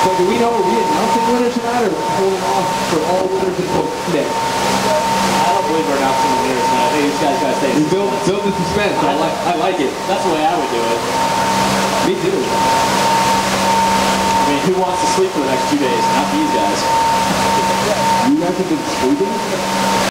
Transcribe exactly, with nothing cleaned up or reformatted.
But do we know are we announcing winners tonight, or holding off for all winners in book today? I don't believe we're announcing the winners tonight. I think these guys gotta stay. You build, build the suspense. I like, I like it. That's the way I would do it. Me too. I mean, who wants to sleep for the next two days? Not these guys. You guys have been sleeping?